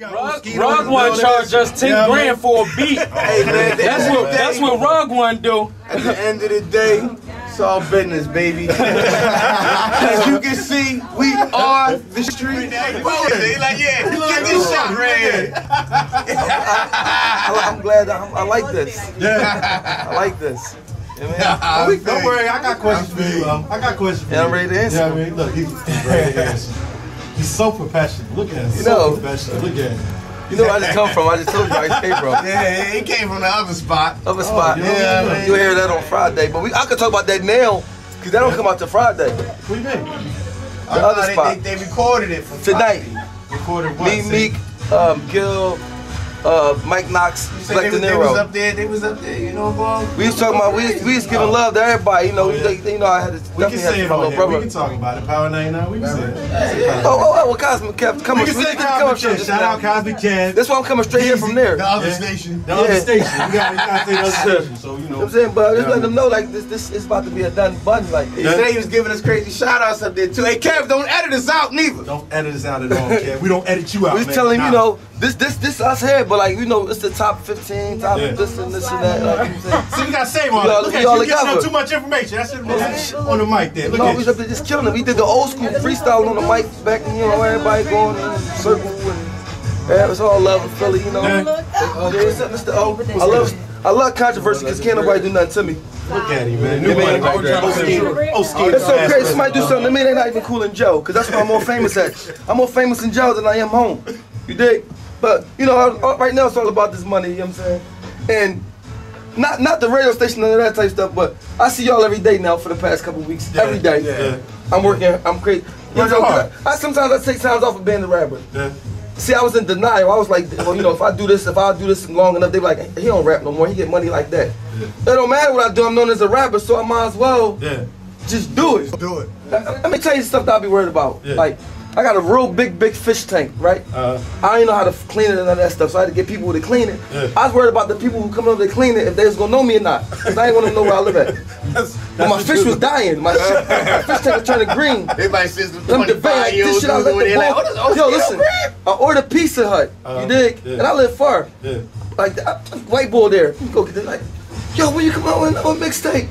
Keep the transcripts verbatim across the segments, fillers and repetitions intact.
Rug, Rug One charged us ten yeah, grand for a beat. Hey, man, that's what day, that's what Rug One do. At the end of the day, it's all business, baby. As you can see, we are the street. They like, yeah, get this shot right here. I, I, I'm glad. I'm, I like this. Yeah, I like this. Yeah, man. Don't worry, I got questions for you. I got questions for you. Yeah, I'm ready to answer. Yeah, I mean, look, he's ready to answer. He's so professional. Look at him. You know, so professional. Look at him. You know where I just come from. I just told you I just came from. Yeah, he came from the other spot. Other oh, spot. Yeah, yeah, you'll hear that on Friday. But we, I could talk about that now, because that don't come out till Friday. What do you mean? The I other spot. They, they recorded it for tonight. Recorded what? Me, Meek, um, Gil, uh, Mike Knox, Black De Niro. They was up there. They was up there. You know, bro. We was talking about. We we was giving love to everybody. You know. Oh, yeah. they, they, you know. I had to. We can say it on here. We can talk about it. Power ninety-nine. We can say it. Yeah. Oh, oh, oh, well, Cosmo Kev, come on. We can say Cosmo Kev. Shout out Cosmo Kev. That's why I'm coming straight here from there. The other yeah. station. The yeah. other station. We got, we got to say the other station. So you know. I'm saying, but just let them know like this. This is about to be a done button. Like he said, he was giving us crazy shout outs up there too. Hey, Kev, don't edit us out neither. Don't edit us out at all, Kev. We don't edit you out. We telling you know this this this us here. But like, you know, it's the top fifteen, top yeah. this and this and that. Like, see, so we got to save all that. Look at you, you giving up too much information. That should have been on the mic there. Look no, at we was just killing it. We did the old school freestyle on the mic back in, you know, everybody going in a circle. And, yeah, it was all love in Philly, you know. Yeah. What's up, Mister O? I love, I love controversy because can't nobody do nothing to me. Look at him, man. New man, man. Oh, scared. It's so crazy. Somebody do something to me, they're not even cool in jail, because that's where I'm more famous at. I'm more famous in jail than I am home. You dig? But, you know, right now it's all about this money, you know what I'm saying? And not not the radio station, none of that type of stuff, but I see y'all every day now for the past couple of weeks. Yeah, every day. Yeah. I'm working, I'm crazy. You know, I, I, sometimes I take times off of being the rapper. Yeah. See, I was in denial. I was like, well, you know, if I do this, if I do this long enough, they be like, he don't rap no more, he get money like that. Yeah. It don't matter what I do, I'm known as a rapper, so I might as well yeah. just do it. Just do it. Let me tell you stuff that I be worried about. Yeah. Like, I got a real big, big fish tank, right? Uh, I didn't know how to clean it and all that stuff, so I had to get people to clean it. Yeah. I was worried about the people who come over to clean it, if they was gonna know me or not, because I ain't gonna know where I live at. that's, that's but my fish was dying. My, my fish tank was turning green. Everybody says them twenty-five years old over there like, oh, this Oschino. Yo, listen, I ordered Pizza Hut, uh, you dig? Yeah. And I live far. Yeah. Like, I, white boy there, you go get this, like, yo, when you come out with a mixtape?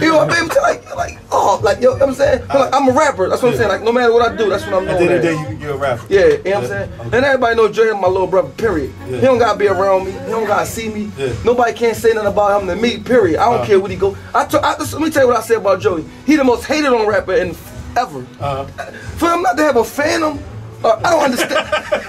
You know, baby, like, like, oh, like, yo, you know what I'm saying? I'm, like, I'm a rapper, that's what I'm saying. Like, no matter what I do, that's what I'm doing. At the end of the day, you, you're a rapper. Yeah, you know yeah. what I'm saying? Okay. And everybody knows Jay, my little brother, period. Yeah. He don't gotta be around me, he don't gotta see me. Yeah. Nobody can't say nothing about him to me, period. I don't uh-huh. care what he go. I, t I just, let me tell you what I say about Joey. He the most hated on rapper in ever. Uh-huh. For him not to have a phantom, Uh, I don't understand.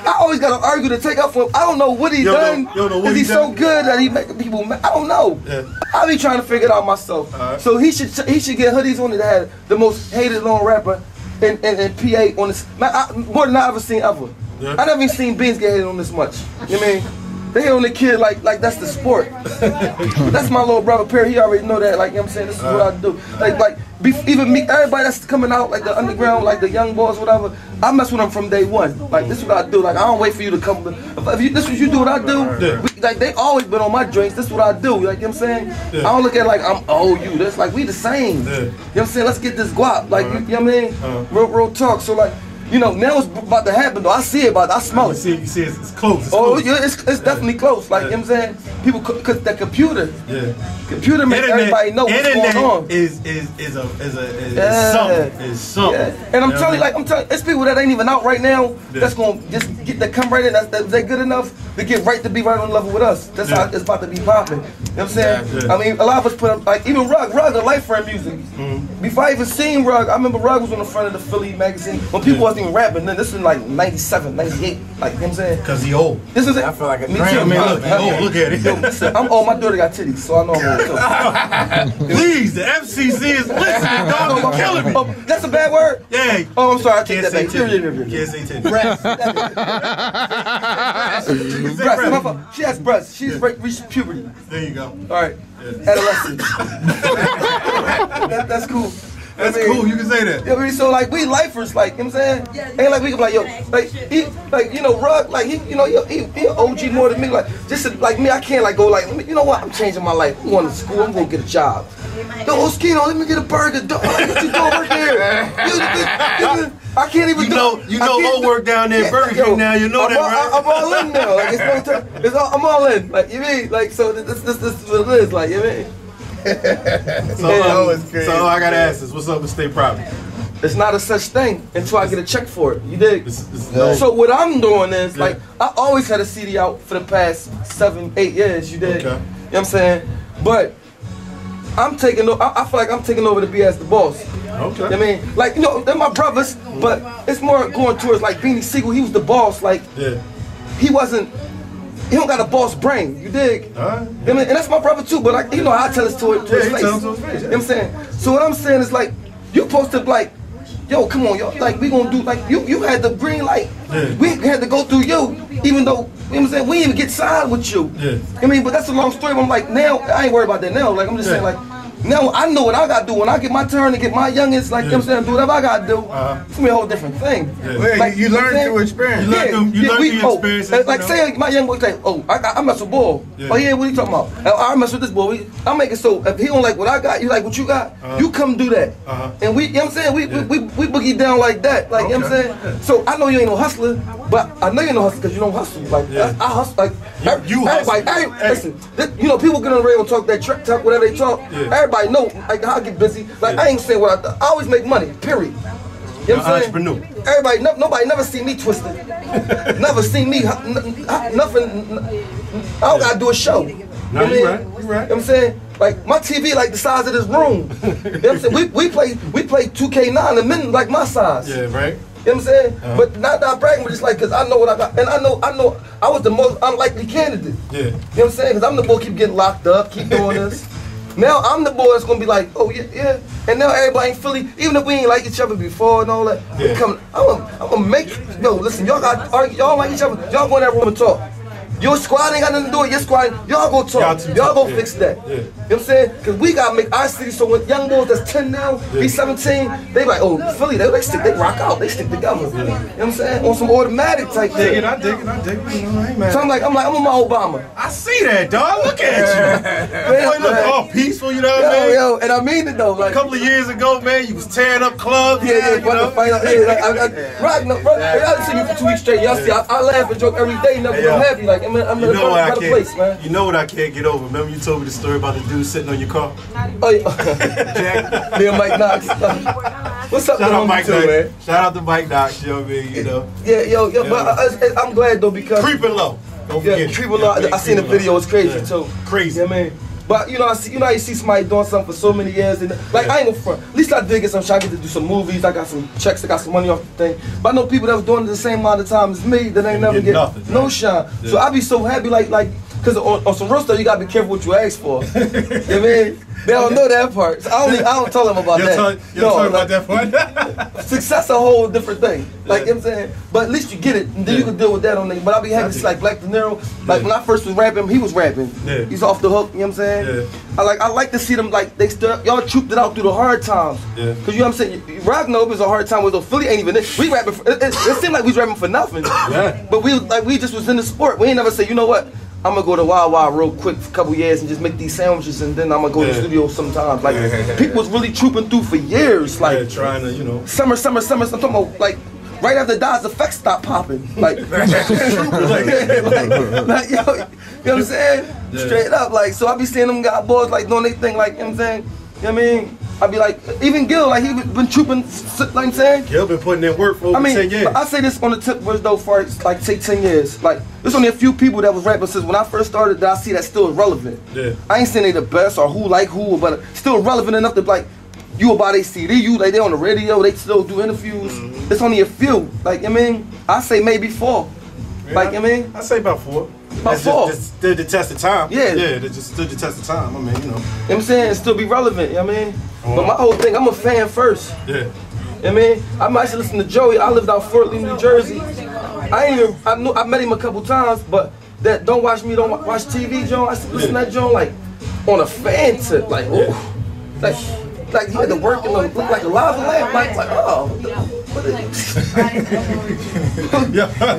I always gotta argue to take up for him. I don't know what he yo, done. Yo, yo, no, Is he so good that he making people mad? I don't know. Yeah. I be trying to figure it out myself. Right. So he should he should get hoodies on it that had the most hated long rapper and and P A on this, man, I, more than I ever seen ever. Yeah. I never even seen Beans get hated on this much. You know what I mean? They hit on the kid like like that's the sport. That's my little brother Perry. He already know that. Like, you know what I'm saying, this is what I do. Like like be, even me, everybody that's coming out like the underground, like the young boys, whatever. I mess with them from day one. Like, this is what I do. Like, I don't wait for you to come. If, if you, this is what you do, what I do. We, like, they always been on my drinks. This is what I do. Like, you know what I'm saying. I don't look at it like I'm oh you. That's like we the same. You know what I'm saying. Let's get this guap. Like, you, you know what I mean. Real real talk. So like. You know, now it's about to happen though. I see it, but I smell it. You see, you see it's, it's close. It's oh, close. Yeah, it's, it's definitely yeah. close. Like, yeah. you know what I'm saying? People, because the computer, yeah. computer makes Internet, everybody know what's Internet going on. Is is is a is a is yeah. something. Is something. Yeah. And I'm yeah. telling you, like I'm telling, it's people that ain't even out right now. Yeah. That's gonna just get to come right in. That's that, they good enough to get right to be right on level with us. That's yeah. how it's about to be popping. You know what I'm saying? Yeah, yeah. I mean, a lot of us put up, like even Rug, Rug, a life friend music. Mm-hmm. Before I even seen Rug, I remember Rug was on the front of the Philly magazine when people. Yeah. Even rapping, then this is like ninety-seven, ninety-eight, like, you know what I'm saying? Because he old. This is it. I feel like a me too, man. Look, old. Look at it. Yo, I'm old, my daughter got titties, so I know I'm old. Please, the F C C is listening, dog. You're killing me. Oh, that's a bad word? Yeah. Oh, I'm sorry, I take that back. Can't say titties. Breasts. Breasts. She has breasts. She's yeah. reached puberty. There you go. All right. Yeah. Adolescence. that, that's cool. That's I mean, cool, you can say that. Yeah, so like we lifers, like, you know what I'm saying? Yeah, ain't like we can be like, yo, like he like you know, Rug, like he you know, yo, he, he O G more than me. Like just like me, I can't like go like you know what, I'm changing my life. I'm going to school, I'm gonna get a job. Yo, Oschino, let me get a burger. Like, what you doing right there? You, you, you, you, I can't even you do know, You I know old work down there, yeah, Burger King now, you know I'm that, all, right? I'm all in now. Like, it's no turn, it's all, I'm all in. Like, you mean? Like, so this, this, this is what it is, like, you mean? so, um, so I gotta ask this, what's up with State Property? It's not a such thing until I get a check for it, you dig? It's, it's no. So what I'm doing is, yeah. like, I always had a C D out for the past seven, eight years, you dig? Okay. You know what I'm saying? But I'm taking, I, I feel like I'm taking over to be as the boss. Okay. You know what I mean? Like, you know, they're my brothers, but it's more going towards, like, Beanie Sigel, he was the boss, like, yeah. he wasn't, he don't got a boss brain, you dig? All right, yeah. you know what I mean? And that's my brother too, but, like, you know, I tell this to it to his face. You know what I'm saying? So what I'm saying is, like, you supposed to, like, yo, come on, yo, like, we gonna do, like, you you had the green light. Yeah. We had to go through you, even though, you know what I'm saying, we didn't even get signed with you. Yeah. I mean, but that's a long story, but I'm like, now, I ain't worried about that now. Like, I'm just yeah. saying, like, now I know what I gotta do. When I get my turn to get my youngins, like, yeah. you know what I'm saying, do whatever I gotta do, uh-huh. it's gonna be a whole different thing. Yeah. Well, like, you, you learn through experience. You learn yeah. through yeah, we, oh, experiences. Like, like say like, my young boy say, oh, I, I, I mess with ball. Yeah. Oh, yeah, what are you talking about? I, I mess with this boy. I make it so, if he don't like what I got, you like what you got, uh-huh. you come do that. Uh-huh. And we, you know what I'm saying, we, yeah. we, we, we boogie down like that. Like, okay. you know what I'm saying? So I know you ain't no hustler, but I know you ain't no hustler because you don't hustle. Like, yeah. I, I hustle. Like, you, every, you hustle. Everybody, every, hey. Listen, this, you know, people get on the radio and talk that track talk, whatever they talk. Yeah. Everybody know. Like, I get busy. Like, yeah. I ain't saying what I do. I always make money, period. You know what I'm saying? Everybody, no, nobody never seen me twisted. Never seen me, nothing. I don't gotta do a show. No, you know you right, you right. You know what I'm saying? Like, my T V, like, the size of this room. You know what I'm saying? We, we, play, we play two K nine and men like my size. Yeah, right. You know what I'm saying? Uh-huh. But not that I'm bragging, but it's like, because I know what I got. And I know, I know, I was the most unlikely candidate. Yeah. You know what I'm saying? Because I'm the boy keep getting locked up, keep doing this. Now I'm the boy that's gonna be like, oh yeah, yeah, and now everybody in Philly, even if we ain't like each other before and all that, yeah. we come, I'm gonna, I'm gonna make, yo, listen, y'all got argue, y'all like each other, y'all go in that room and talk. Your squad ain't got nothing to do with your squad, y'all go talk, y'all go yeah. fix that. Yeah. You know what I'm saying? Because we gotta make our city so when young boys that's ten now, yeah. be seventeen, they like, oh, Philly, they, they stick, they rock out, they stick together. Yeah. You know what I'm saying? On some automatic type thing. I dig it, I dig it, I dig it. I man. So I'm like, I'm like, I'm on my Obama. I see that, dog. Look at you. Man, boy, look man. all peaceful, you know what I mean? Yo, and I mean it though. Like, a couple of years ago, man, you was tearing up clubs. Yeah, yeah, you know? Fight up, yeah, like, I, I, rock, no, rock, yeah. I didn't see you for two weeks straight. Y'all yeah. see, I, I laugh and joke every day, never yeah. happy. Like, I'm in, I'm you in know a better place, man. You know what I can't get over? Remember you told me the story about the dude sitting on your car? Oh, yeah. Jack. Me and Mike Knox. What's up, Shout out Mike Knox. man? Shout out to Mike Knox, yo, man, you know. Yeah, yo, yo, yeah. but I, I, I'm glad though because. Creeping low. Don't yeah, forget. Creeping low. Yeah, I, I seen the video, it's crazy yeah. too. Crazy. Yeah, man. But you know, I see, you know how you see somebody doing something for so many years, and like yeah. I ain't gonna front. At least I did get some shit. I get to do some movies. I got some checks. I got some money off the thing. But I know people that was doing it the same amount of time as me that ain't never get, get nothing, no right? shine. Yeah. So I be so happy, like like, cause on, on some real stuff you gotta be careful what you ask for. You know what I mean? They don't know that part. So I don't I don't tell them about you're that. You don't no, about like, that part. Success a whole different thing. Like yeah. you know what I'm saying, but at least you get it, and then yeah. you can deal with that on it. But I be happy. It's like Black De Niro. Like yeah. when I first was rapping, he was rapping. Yeah. He's off the hook. You know what I'm saying? Yeah. I like I like to see them like they still y'all trooped it out through the hard times. Yeah. Cause you know what I'm saying, rock nope is a hard time with the Philly ain't even it. We rapping for, it, it, it seemed like we was rapping for nothing. Yeah. But we like we just was in the sport. We ain't never say, you know what, I'm gonna go to Wild Wild real quick for a couple years and just make these sandwiches and then I'm gonna go yeah. to the studio sometimes. Like yeah. people was really trooping through for years. Like yeah, trying to, you know. Summer, summer, summer, I'm talking about like right after Dod's effects stop popping, like, like, like, like yo, you know what I'm saying? Yeah. Straight up, like, so I be seeing them guy boys like doing their thing, like, you know what I'm saying? You know what I mean? I be like, even Gil, like, he been trooping, like I'm saying? Gil been putting in work for over I mean, ten years. I say this on the tip, was though, for like, say ten years. Like, there's only a few people that was rapping since when I first started that I see that still relevant. Yeah. I ain't saying they the best or who like who, but still relevant enough to, like, you will buy their C D, you, like, they on the radio, they still do interviews. Mm-hmm. It's only a few, like, I mean, I say maybe four. Yeah, like, I mean? I say about four. About four. Just, they the test of time. Yeah. Yeah, they just stood the test of time, I mean, you know. You know what I'm saying? It'll still be relevant, you know what I mean? Oh. But my whole thing, I'm a fan first. Yeah. You know what I mean? I might actually listen to Joey. I lived out Fort Lee, New Jersey. I ain't even, I, knew, I met him a couple times, but that Don't Watch Me, Don't Watch T V, John, I listen yeah. to that, John, like, on a fan tip, like, ooh. Yeah. Like, Like, you had to work and look like a lava lamp. Like, like, oh, what is it?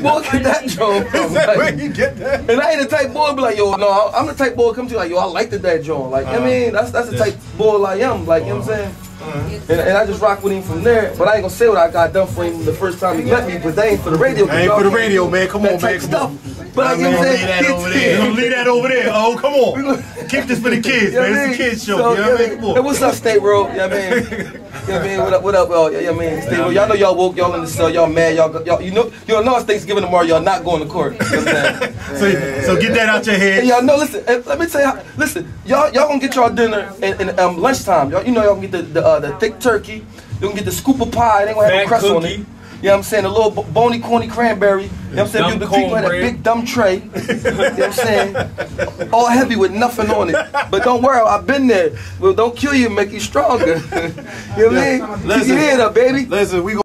Boy, get that joint. Is that where you get that? And I ain't the type boy be like, yo, no, I'm the type boy come to you like, yo, I liked that joint. Like, uh, I mean, that's that's the yeah. type boy I am. Like, uh, you know what I'm saying? Mm-hmm. and, and I just rock with him from there. But I ain't gonna say what I got done for him the first time he met me, but they ain't for the radio. I ain't for the radio, man. Come on, man. Come on. But I get that over there. Don't leave that over there. Oh, come on. Keep this for the kids, man. It's a kids show. You know what I mean? Hey, what's up, State Road? You know what I mean? You know what I mean? What up? What up, y'all? You know what I mean? State Road. Y'all know y'all woke. Y'all in the cell. Y'all mad. Y'all. Y'all. You know. Y'all know it's Thanksgiving tomorrow. Y'all not going to court. So, so get that out your head. Y'all know. Listen. Let me tell y'all. Listen. Y'all. Y'all gonna get y'all dinner and um lunchtime. Y'all. You know y'all gonna get the the thick turkey. You can get the scoop of pie. They ain't gonna have no crust on it. You know what I'm saying? A little bony, corny cranberry. You know what I'm saying? The people had a big, dumb tray. You know what I'm saying? All heavy with nothing on it. But don't worry, I've been there. Well, don't kill you, make you stronger. You know what I mean? Keep your head up, baby. Listen, we go.